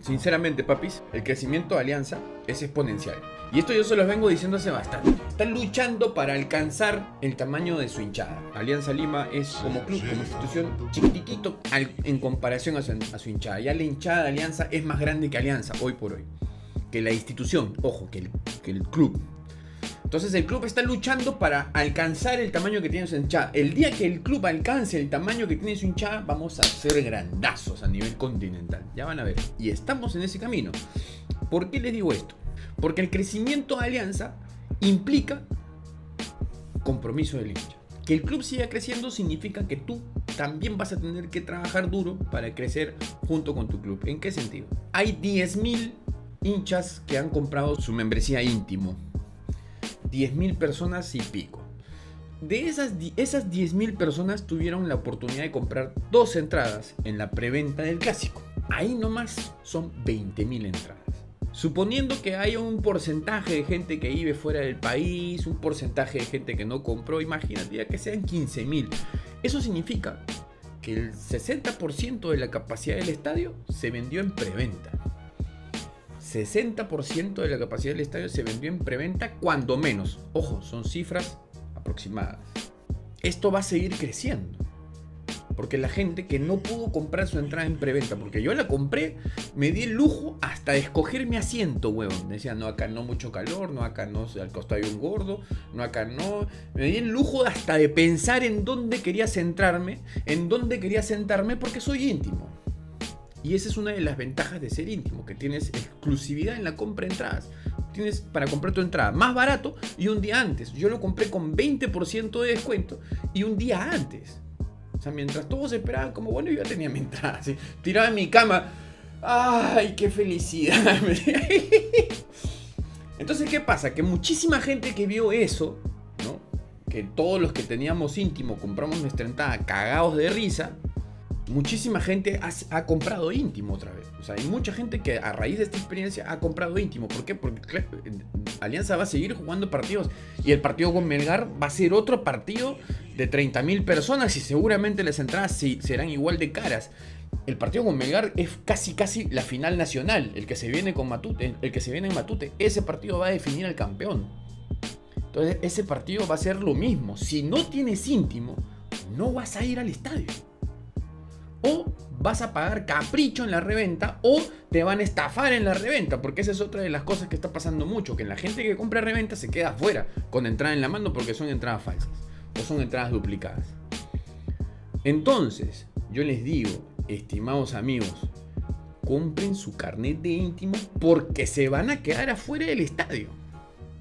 Sinceramente, papis, el crecimiento de Alianza es exponencial. Y esto yo se los vengo diciendo hace bastante. Están luchando para alcanzar el tamaño de su hinchada. Alianza Lima es como club, como institución, chiquitito en comparación a su hinchada. Ya la hinchada de Alianza es más grande que Alianza, hoy por hoy. Que la institución, ojo, que el club. Entonces el club está luchando para alcanzar el tamaño que tiene su hinchada. El día que el club alcance el tamaño que tiene su hinchada, vamos a ser grandazos a nivel continental. Ya van a ver. Y estamos en ese camino. ¿Por qué les digo esto? Porque el crecimiento de Alianza implica compromiso del hincha. Que el club siga creciendo significa que tú también vas a tener que trabajar duro para crecer junto con tu club. ¿En qué sentido? Hay 10.000 hinchas que han comprado su membresía íntimo. 10.000 personas y pico. De esas 10.000 personas tuvieron la oportunidad de comprar 2 entradas en la preventa del clásico. Ahí nomás son 20.000 entradas. Suponiendo que haya un porcentaje de gente que vive fuera del país, un porcentaje de gente que no compró, imagínate ya que sean 15.000. Eso significa que el 60% de la capacidad del estadio se vendió en preventa. 60% de la capacidad del estadio se vendió en preventa cuando menos. Ojo, son cifras aproximadas. Esto va a seguir creciendo. Porque la gente que no pudo comprar su entrada en preventa, porque yo la compré, me di el lujo hasta de escoger mi asiento, huevón. Me decían, no, acá no mucho calor, no, acá no, al costado hay un gordo, no, acá no. Me di el lujo hasta de pensar en dónde quería centrarme, en dónde quería sentarme, porque soy íntimo. Y esa es una de las ventajas de ser íntimo, que tienes exclusividad en la compra de entradas. Tienes para comprar tu entrada más barato y un día antes. Yo lo compré con 20% de descuento y un día antes. O sea, mientras todos esperaban como, bueno, yo ya tenía mi entrada. Así, tiraba en mi cama. ¡Ay, qué felicidad! Entonces, ¿qué pasa? Que muchísima gente que vio eso, ¿no? Que todos los que teníamos íntimo compramos nuestra entrada cagados de risa. Muchísima gente ha comprado íntimo otra vez. O sea, hay mucha gente que a raíz de esta experiencia ha comprado íntimo. ¿Por qué? Porque claro, Alianza va a seguir jugando partidos. Y el partido con Melgar va a ser otro partido de 30.000 personas. Y seguramente las entradas serán igual de caras. El partido con Melgar es casi la final nacional. El que se viene con Matute, el que se viene en Matute. Ese partido va a definir al campeón. Entonces ese partido va a ser lo mismo. Si no tienes íntimo, no vas a ir al estadio. O vas a pagar capricho en la reventa o te van a estafar en la reventa, porque esa es otra de las cosas que está pasando mucho, que la gente que compra reventa se queda afuera con entrada en la mano porque son entradas falsas o son entradas duplicadas. Entonces, yo les digo, estimados amigos, compren su carnet de íntimo porque se van a quedar afuera del estadio.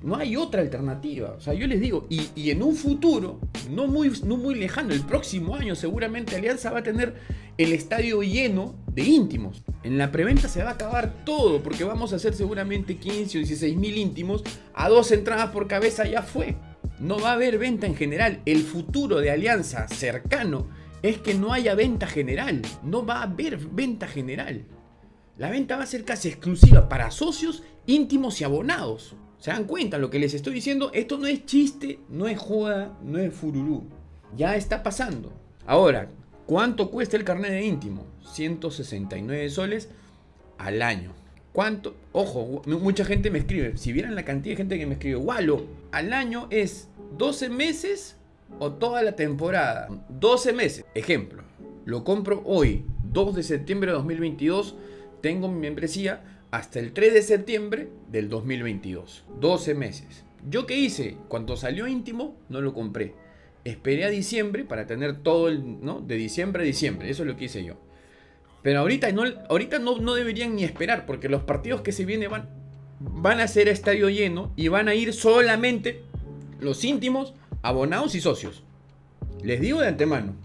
No hay otra alternativa. O sea, yo les digo, y en un futuro, no muy lejano, el próximo año seguramente Alianza va a tener el estadio lleno de íntimos. En la preventa se va a acabar todo, porque vamos a hacer seguramente 15 o 16 mil íntimos a 2 entradas por cabeza, ya fue. No va a haber venta en general. El futuro de Alianza cercano es que no haya venta general. No va a haber venta general. La venta va a ser casi exclusiva para socios, íntimos y abonados. ¿Se dan cuenta lo que les estoy diciendo? Esto no es chiste, no es joda, no es fururú. Ya está pasando. Ahora, ¿cuánto cuesta el carnet de íntimo? 169 soles al año. ¿Cuánto? Ojo, mucha gente me escribe. Si vieran la cantidad de gente que me escribe, Walo, al año es 12 meses o toda la temporada. 12 meses. Ejemplo, lo compro hoy, 2 de septiembre de 2022. Tengo mi membresía hasta el 3 de septiembre del 2022. 12 meses. ¿Yo qué hice? Cuando salió íntimo, no lo compré. Esperé a diciembre para tener todo el... ¿no? De diciembre a diciembre. Eso es lo que hice yo. Pero ahorita no deberían ni esperar, porque los partidos que se vienen van a ser estadio lleno y van a ir solamente los íntimos, abonados y socios. Les digo de antemano.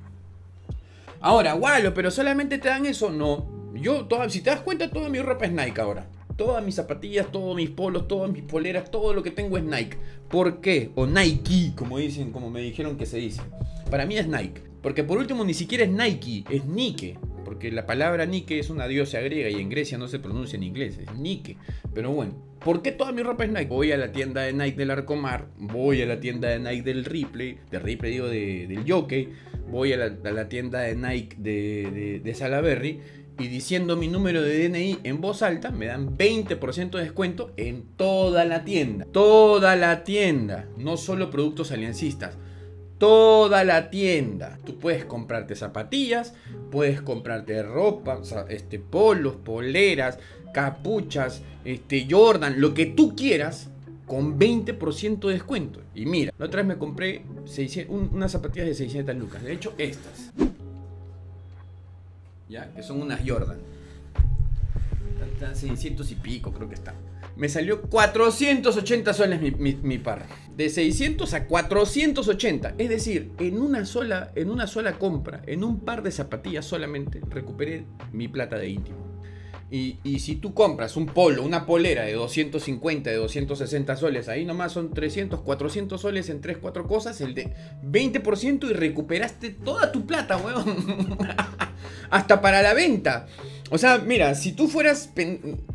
Ahora, Walo, pero solamente te dan eso. No. Yo, si te das cuenta, toda mi ropa es Nike ahora. Todas mis zapatillas, todos mis polos, todas mis poleras, todo lo que tengo es Nike. ¿Por qué? O Nike, como dicen, como me dijeron que se dice. Para mí es Nike. Porque por último ni siquiera es Nike, es Nike. porque la palabra Nike es una diosa griega y en Grecia no se pronuncia en inglés, es Nike. Pero bueno, ¿por qué toda mi ropa es Nike? Voy a la tienda de Nike del Arcomar, voy a la tienda de Nike del Ripley, del Jockey, voy a la tienda de Nike de Salaverry, y diciendo mi número de DNI en voz alta me dan 20% de descuento en toda la tienda. Toda la tienda, no solo productos aliancistas. Toda la tienda. Tú puedes comprarte zapatillas, puedes comprarte ropa, o sea, polos, poleras, capuchas, Jordan, lo que tú quieras, con 20% de descuento. Y mira, la otra vez me compré unas zapatillas de 600 lucas. De hecho, estas. Ya, que son unas Jordan. 600 y pico creo que están. Me salió 480 soles mi par. De 600 a 480. Es decir, en una sola compra, en un par de zapatillas solamente, recuperé mi plata de íntimo. Y si tú compras un polo, una polera de 250, de 260 soles, ahí nomás son 300, 400 soles en 3, 4 cosas, el de 20% y recuperaste toda tu plata, weón. Hasta para la venta. O sea, mira, si tú fueras,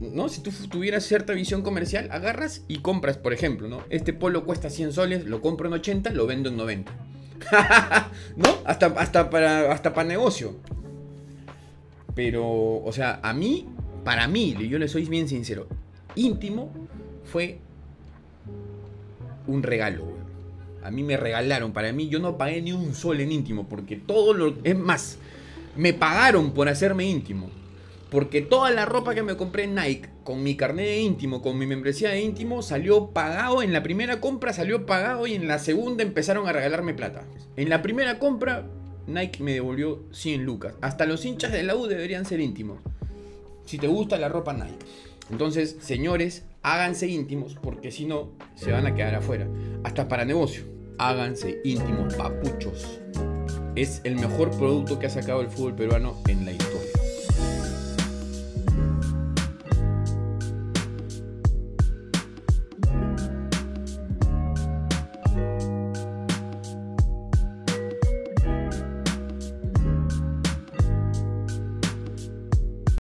¿no? Si tú tuvieras cierta visión comercial, agarras y compras, por ejemplo, ¿no? Este polo cuesta 100 soles, lo compro en 80, lo vendo en 90. ¿No? Hasta para negocio. Pero, o sea, a mí, para mí, yo le soy bien sincero, íntimo fue un regalo, güey. A mí me regalaron, para mí yo no pagué ni un sol en íntimo, porque es más, me pagaron por hacerme íntimo. Porque toda la ropa que me compré en Nike, con mi carnet de íntimo, con mi membresía de íntimo, salió pagado. En la primera compra salió pagado y en la segunda empezaron a regalarme plata. En la primera compra, Nike me devolvió 100 lucas. Hasta los hinchas de la U deberían ser íntimos. Si te gusta la ropa Nike. Entonces, señores, háganse íntimos porque si no, se van a quedar afuera. Hasta para negocio. Háganse íntimos, papuchos. Es el mejor producto que ha sacado el fútbol peruano en la historia.